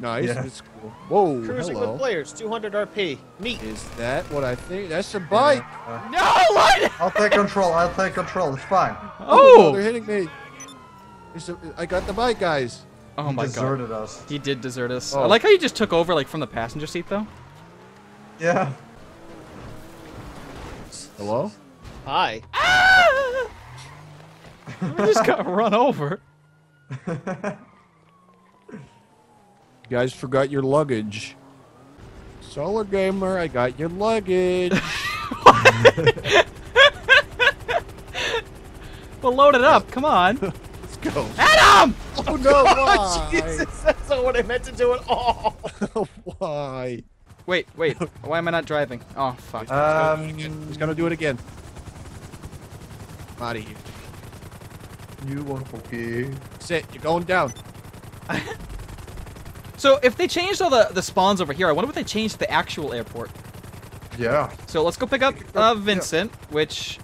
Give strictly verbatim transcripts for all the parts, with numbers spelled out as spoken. Nice. Yeah. It's cool. Whoa. Cruising hello. with players, two hundred R P. Neat. Is that what I think? That's a bike. Uh, no, what? I'll take control. I'll take control. It's fine. Oh, oh they're hitting me. A, I got the bike, guys. Oh he my deserted god. Deserted us. He did desert us. Oh. I like how you just took over, like from the passenger seat, though. Yeah. Hello. Hi. Ah! We just got run over. You guys forgot your luggage. Solar Gamer, I got your luggage. Well, load it up. Come on. Let's go. Adam! Oh, no. Oh, why? Jesus, that's not what I meant to do at all. Why? Wait, wait. Why am I not driving? Oh, fuck. Um, He's going to do it again. I'm out of here. You are okay. Sit. You're going down. So if they changed all the, the spawns over here, I wonder what they changed to the actual airport. Yeah. So let's go pick up uh, Vincent, yeah. which...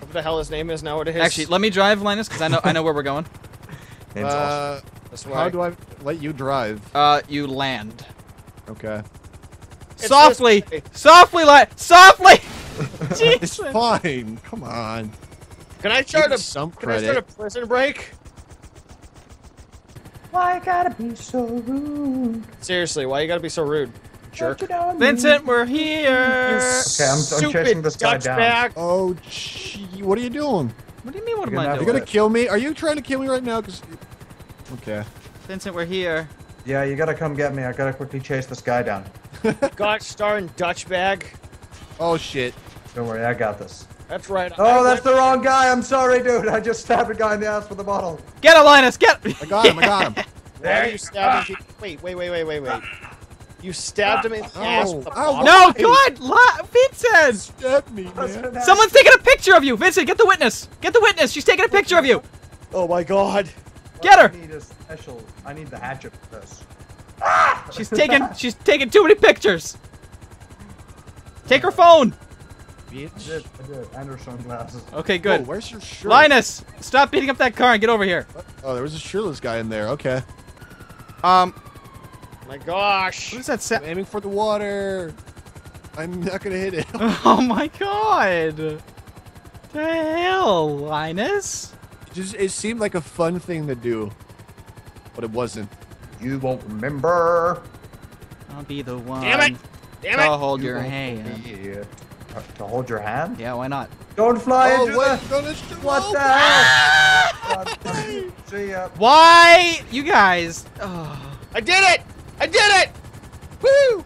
What the hell his name is now? It is. Actually, let me drive, Linus, because I know I know where we're going. Uh, awesome. That's why. How do I let you drive? Uh, you land. Okay. It's softly, softly, li softly. It's fine. Come on. Can I start a some Can credit. I start a prison break? Why you gotta be so rude? Seriously, why you gotta be so rude? Jerk. You know Vincent, we're here! Okay, I'm, I'm chasing this guy down. Back. Oh, gee, what are you doing? What do you mean, what am I doing? You're gonna kill me? Are you trying to kill me right now? Cause... Okay. Vincent, we're here. Yeah, you gotta come get me. I gotta quickly chase this guy down. Got star and Dutch bag. Oh, shit. Don't worry, I got this. That's right. Oh, I that's the wrong guy. I'm sorry, dude. I just stabbed a guy in the ass with a bottle. Get him, Linus. Get him. I got him. I got him. There you stabbed him. Wait, wait, wait, wait, wait, wait. You stabbed him in the ass with a bottle. No, God. La Vincent. Stab me, man. Someone's taking a picture of you. Vincent, get the witness. Get the witness. She's taking a picture of you. Oh, my God. Get her. I need a special. I need the hatchet for this. She's taking, she's taking too many pictures. Take her phone. Bitch. I did, I did. And her sunglasses. Okay, good. Oh, where's your shirt? Linus, stop beating up that car and get over here. What? Oh, there was a shirtless guy in there. Okay. Um. My gosh. What is that sound? I'm aiming for the water. I'm not gonna hit it. Oh my god. The hell, Linus? It just it seemed like a fun thing to do, but it wasn't. You won't remember. I'll be the one. Damn it! Damn it! I'll hold you your hand. Yeah. To hold your hand? Yeah, why not? Don't fly oh, into wait, the... What the hell? God, see ya. Why? You guys. Oh. I did it! I did it! Woo!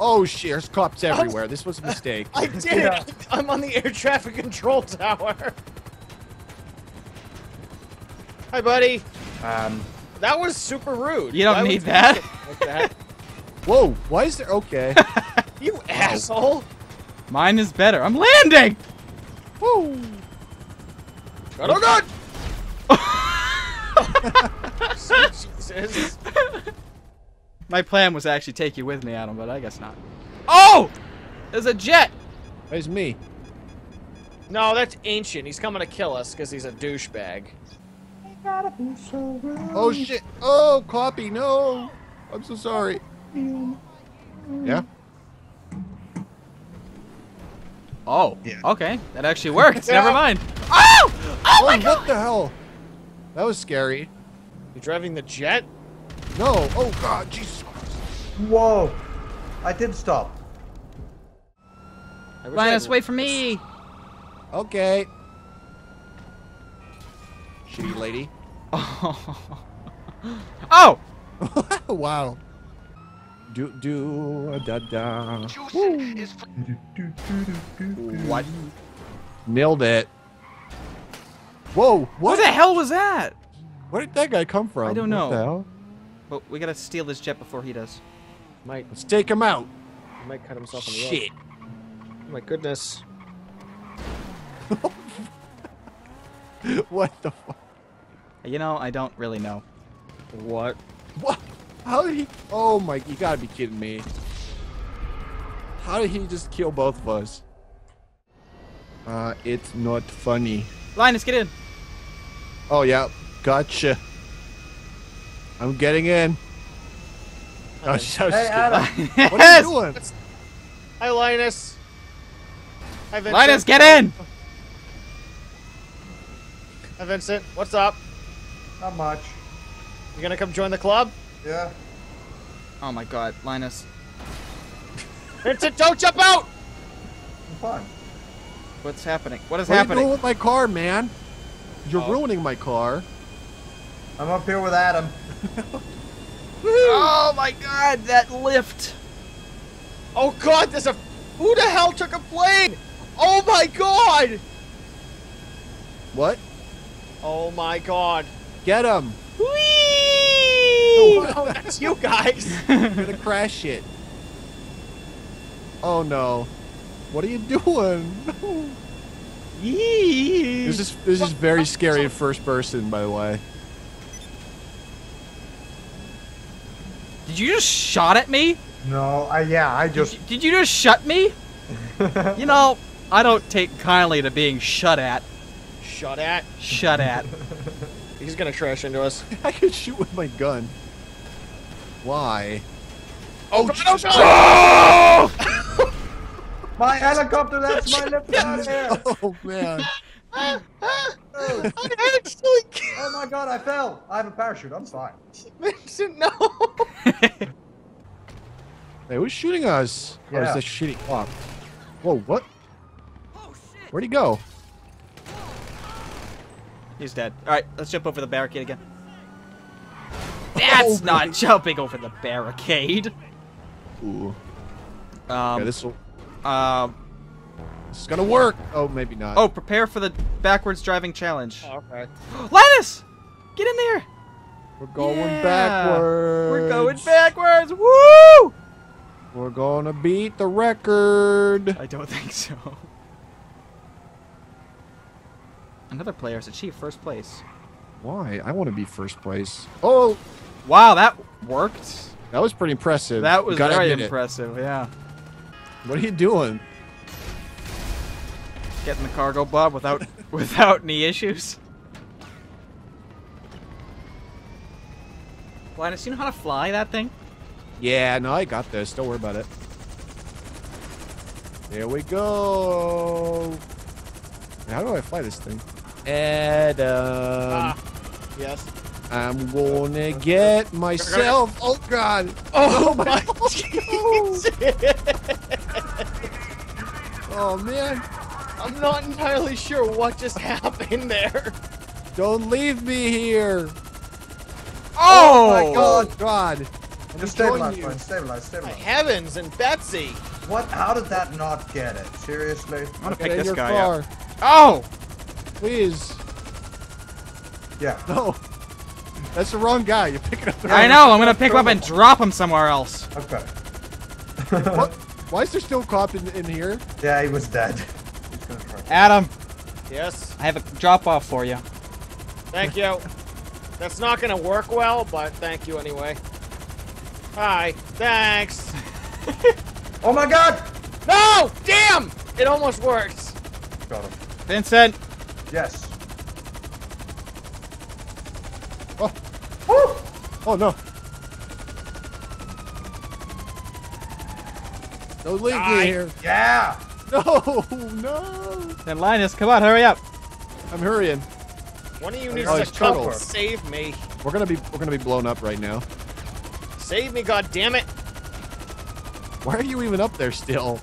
Oh, shit. There's cops everywhere. Was... This was a mistake. I did yeah. it! I'm on the air traffic control tower. Hi, buddy. Um, That was super rude. You don't why need that. Like that? Whoa, why is there... Okay. You asshole. Mine is better. I'm landing! Woo! Oh god! Jesus. My plan was to actually take you with me, Adam, but I guess not. Oh! There's a jet! There's me. No, that's Ancient. He's coming to kill us because he's a douchebag. So oh shit! Oh, copy, no! I'm so sorry. Yeah? Oh, yeah. Okay. That actually worked. Never mind. Oh! Oh, oh my god! What the hell? That was scary. You're driving the jet? No. Oh god, Jesus Christ. Whoa. I did stop. Linus, wait for me. Okay. Shitty lady. Oh. Oh! Wow. Do do da da. What? Nailed it. Whoa! What? What the hell was that? Where did that guy come from? I don't know. What the hell? But we gotta steal this jet before he does. Might. Let's take him out. He might cut himself in the head. Shit! Oh my goodness. What the fuck? You know, I don't really know. What? What? How did he? Oh my! You gotta be kidding me! How did he just kill both of us? Uh, it's not funny. Linus, get in. Oh yeah, gotcha. I'm getting in. Oh, so hey, Adam. What are you doing? Hi, Linus. Hi, Vincent. Linus, get in! Hi, Vincent. What's up? Not much. You gonna come join the club? Yeah. Oh my god, Linus. Vincent, don't jump out! I'm fine. What's happening? What is what happening? What are you doing with my car, man? You're oh. ruining my car. I'm up here with Adam. Oh my god, that lift! Oh god, there's a... Who the hell took a plane? Oh my god! What? Oh my god. Get him! Whee! Oh, no, that's you guys! You're gonna crash it. Oh no. What are you doing? Yee! This is, this is very scary in first person, by the way. Did you just shot at me? No, I, yeah, I just... Did, did you just shut me? You know, I don't take kindly to being shut at. Shut at? Shut at. He's gonna crash into us. I can shoot with my gun. Why? Oh, no, no, no! My helicopter, that's my left out of here! Oh, man. I actually can't. Oh my god, I fell! I have a parachute, I'm fine. Vincent, no! Hey, who's shooting us? Yeah. Or is that shooting off? Whoa, what? Oh, shit. Where'd he go? He's dead. Alright, let's jump over the barricade again. That's oh, not man. Jumping over the barricade! Ooh. Um, okay, this'll... Um... It's gonna work! Oh, maybe not. Oh, prepare for the backwards driving challenge. Oh, okay. Linus! Get in there! We're going yeah. backwards! We're going backwards! Woo! We're gonna beat the record! I don't think so. Another player has achieved first place. Why? I want to be first place. Oh! Wow, that worked. That was pretty impressive. That was Gotta very impressive, it. yeah. What are you doing? Getting the cargo bob without without any issues. Linus, you know how to fly that thing? Yeah, no, I got this. Don't worry about it. There we go. How do I fly this thing? Adam. Ah, yes. I'm gonna get myself. Oh god. Oh, oh my Jesus. Oh man. I'm not entirely sure what just happened there. Don't leave me here. Oh, oh my god, God. Just stabilize, friend. Stabilize, stabilize. My heavens and Betsy. What? How did that not get it? Seriously? I'm gonna pick this guy up. Oh! Please. Yeah. No. That's the wrong guy. You're picking up the wrong guy. I know. I'm gonna pick him up and drop him somewhere else. Okay. What? Why is there still a cop in, in here? Yeah, he was dead. Adam. Yes? I have a drop-off for you. Thank you. That's not going to work well, but thank you anyway. Hi. Thanks. Oh my god! No! Damn! It almost worked. Got him. Vincent. Yes. Oh. Oh, oh no. Don't leave me here. Yeah. No, no! And Linus, come on, hurry up! I'm hurrying. One of you needs oh, to come and save me. We're gonna be, we're gonna be blown up right now. Save me, goddammit! Why are you even up there still?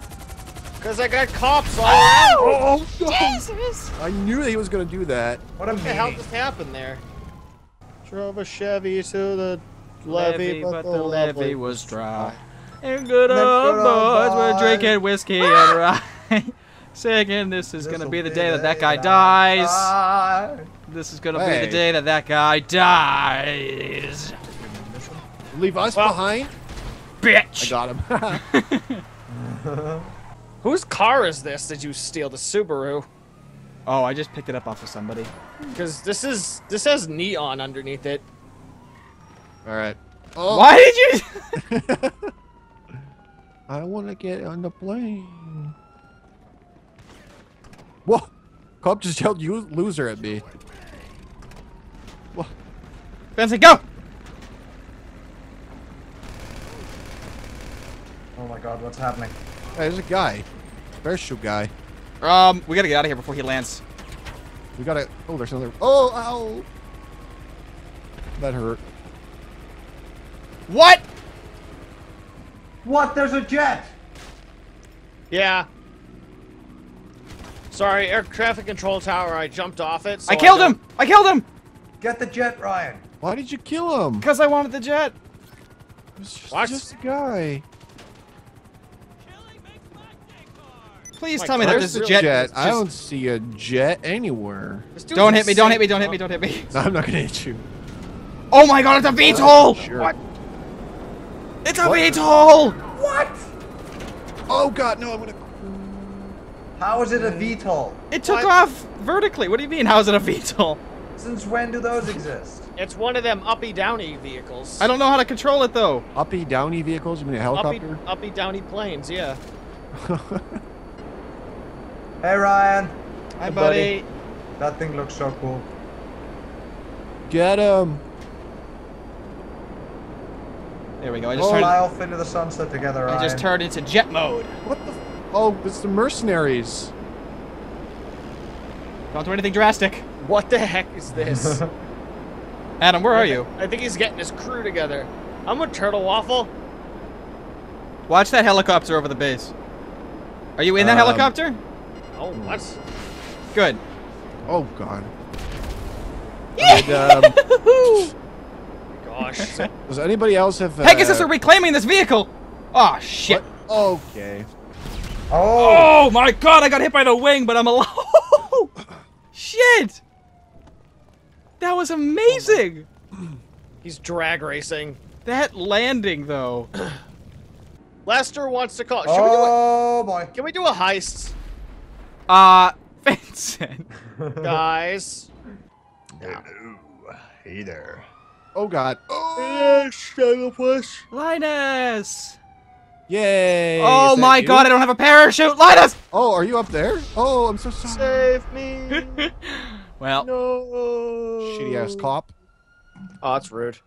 Because I got cops all around. Oh, oh, Jesus! I knew that he was gonna do that. What, what the hell just happened there? Drove a Chevy to the levee, levee but, but the, the levee, levee was dry. And good old boys were drinking whiskey and rye. Singing, this is gonna be the day that that guy dies. This is gonna be the day that that guy dies. Leave us behind? Bitch! I got him. Whose car is this? Did you steal the Subaru? Oh, I just picked it up off of somebody. Because this is, this has neon underneath it. Alright. Oh. Why did you? I want to get on the plane. Whoa! Cop just yelled you loser at me. Whoa. Benson, go! Oh my god, what's happening? Hey, there's a guy. Parachute guy. Um, we gotta get out of here before he lands. We gotta... Oh, there's another... Oh, ow! That hurt. What? What? There's a jet! Yeah. Sorry, air traffic control tower, I jumped off it. So I killed I him! I killed him! Get the jet, Ryan. Why did you kill him? Because I wanted the jet. It was just, what? Just a guy. Please tell me that there's a jet. jet. I don't see a jet anywhere. Don't hit me, don't hit me, don't hit me, don't hit me. No, I'm not gonna hit you. Oh my god, it's a V TOL! Sure. What? It's a V TOL! What? Oh god, no, I'm gonna... How is it a V TOL? It took what? off vertically. What do you mean, how is it a V TOL? Since when do those exist? It's one of them uppy-downy vehicles. I don't know how to control it, though. Uppy-downy vehicles? You mean a helicopter? Uppy-downy planes, yeah. Hey, Ryan. Hi, hey, buddy. buddy. That thing looks so cool. Get him. There we go. I just turned off into the sunset together, Ryan. I just turned into jet mode. What the? F oh, it's the mercenaries. Don't do anything drastic. What the heck is this? Adam, where are you? I think he's getting his crew together. I'm a turtle waffle. Watch that helicopter over the base. Are you in that um, helicopter? Oh, what? Good. Oh, God. And, um, gosh. Does anybody else have... Uh, Pegasus are reclaiming this vehicle! Oh, shit. What? Okay. Oh. Oh, my God, I got hit by the wing, but I'm alive. Shit! That was amazing! He's drag racing. That landing, though. Lester wants to call... Should oh, we do a, boy. Can we do a heist? Uh, Vincent. Guys. No. Hey there. Oh, God. Oh, struggle push. Linus. Yay. Oh, my you? God. I don't have a parachute. Linus. Oh, are you up there? Oh, I'm so sorry. Save me. Well. No. Shitty ass cop. Oh, that's rude.